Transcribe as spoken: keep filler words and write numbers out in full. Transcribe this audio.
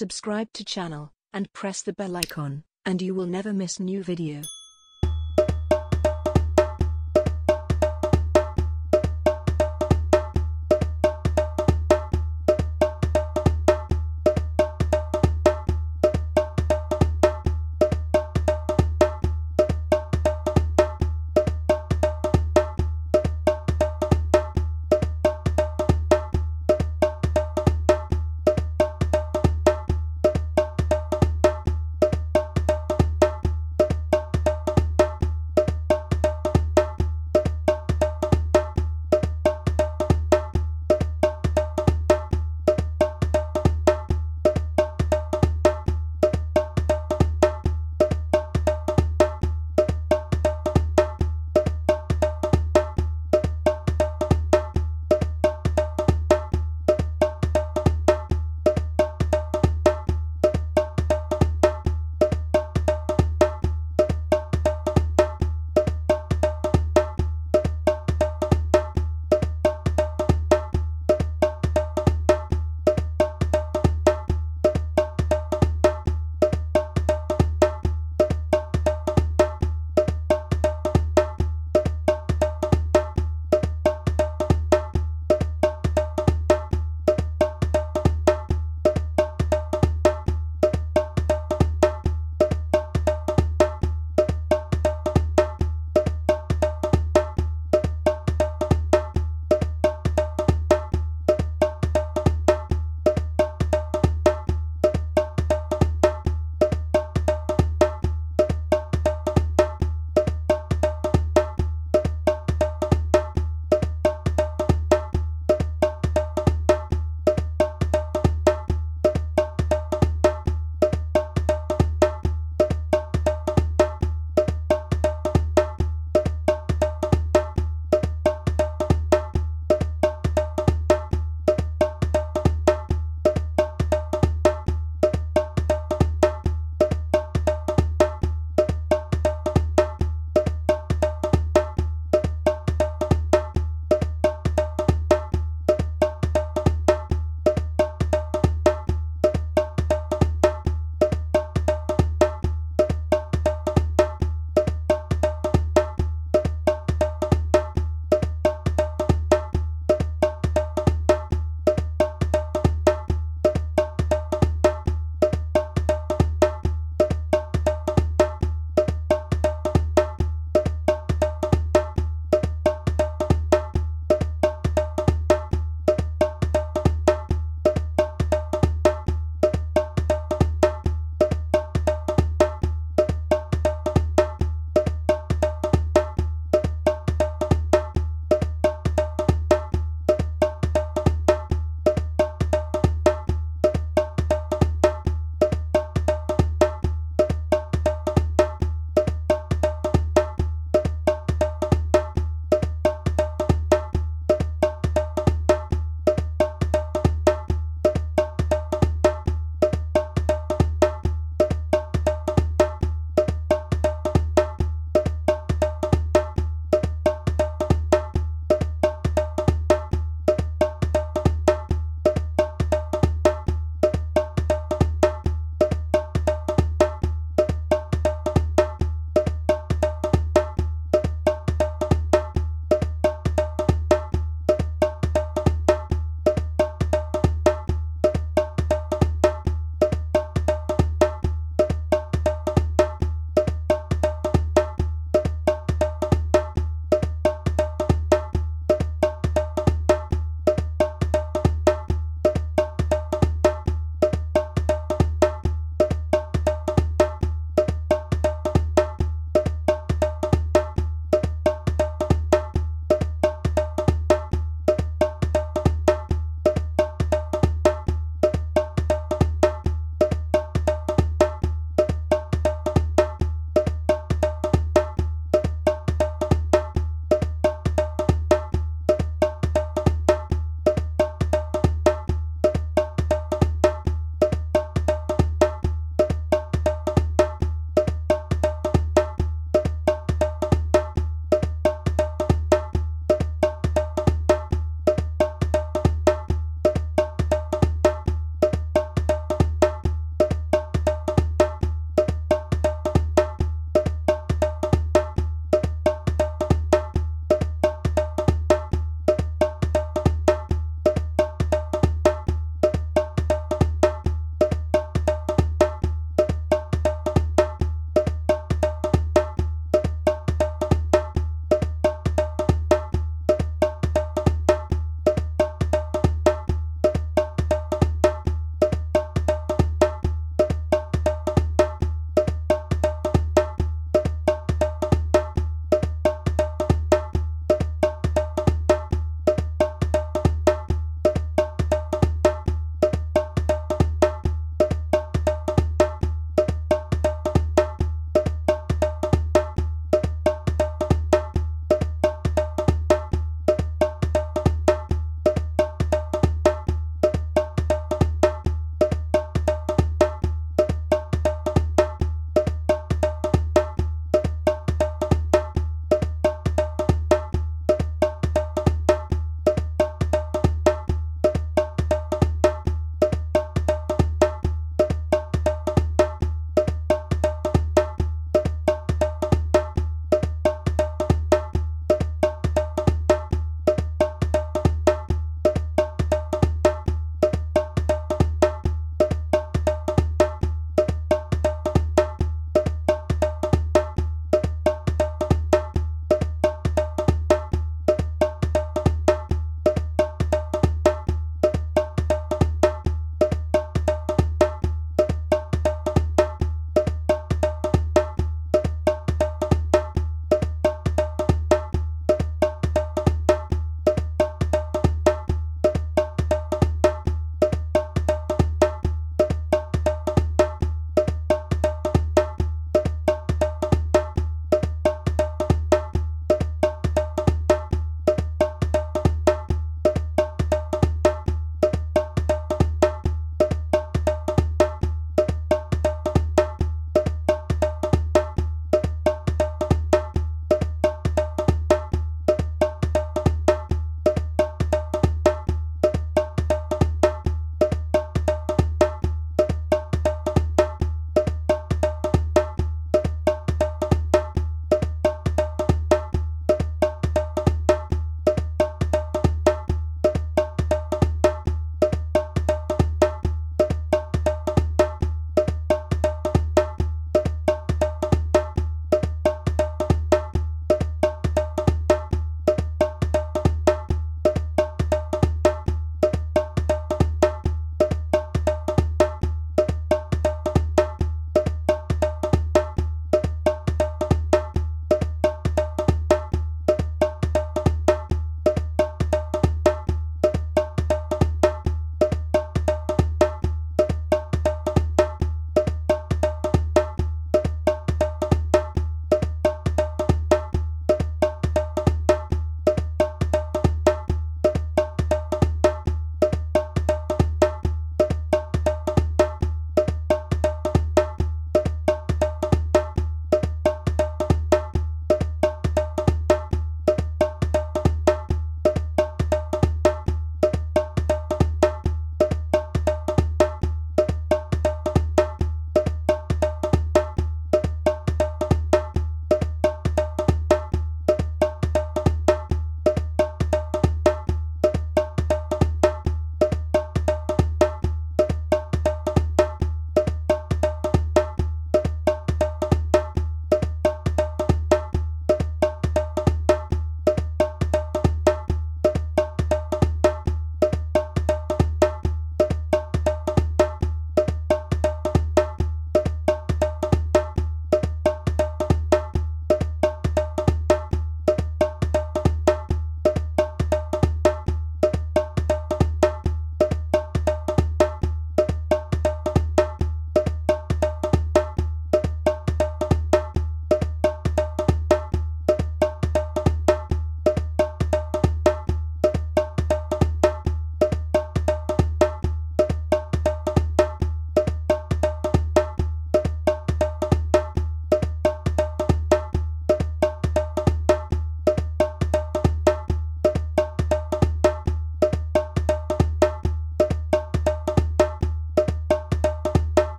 Subscribe to channel, and press the bell icon, and you will never miss new video.